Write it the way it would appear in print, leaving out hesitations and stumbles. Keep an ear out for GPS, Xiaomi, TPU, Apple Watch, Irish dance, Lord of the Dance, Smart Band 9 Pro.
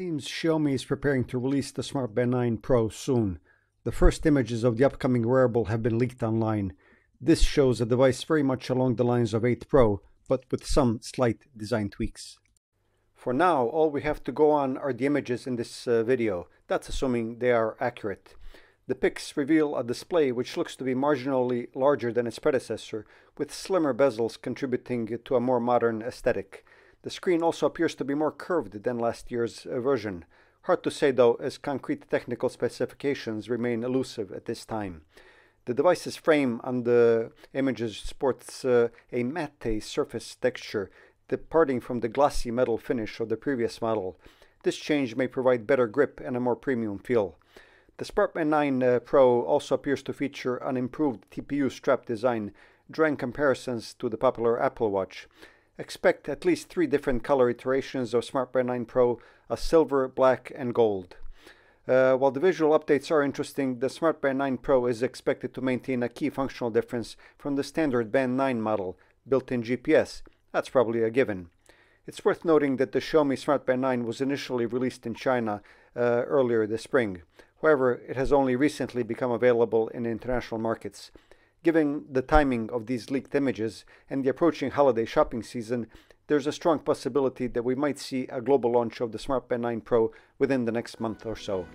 Seems Xiaomi is preparing to release the Smart Band 9 Pro soon. The first images of the upcoming wearable have been leaked online. This shows a device very much along the lines of 8 Pro, but with some slight design tweaks. For now, all we have to go on are the images in this video. That's assuming they are accurate. The pics reveal a display which looks to be marginally larger than its predecessor, with slimmer bezels contributing to a more modern aesthetic. The screen also appears to be more curved than last year's version. Hard to say though, as concrete technical specifications remain elusive at this time. The device's frame on the images sports a matte surface texture, departing from the glossy metal finish of the previous model. This change may provide better grip and a more premium feel. The Smart Band 9 Pro also appears to feature an improved TPU strap design, drawing comparisons to the popular Apple Watch. Expect at least 3 different color iterations of Smart Band 9 Pro, a silver, black, and gold. While the visual updates are interesting, the Smart Band 9 Pro is expected to maintain a key functional difference from the standard Band 9 model, built-in GPS. That's probably a given. It's worth noting that the Xiaomi Smart Band 9 was initially released in China earlier this spring. However, it has only recently become available in international markets. Given the timing of these leaked images and the approaching holiday shopping season, there's a strong possibility that we might see a global launch of the Smart Band 9 Pro within the next month or so.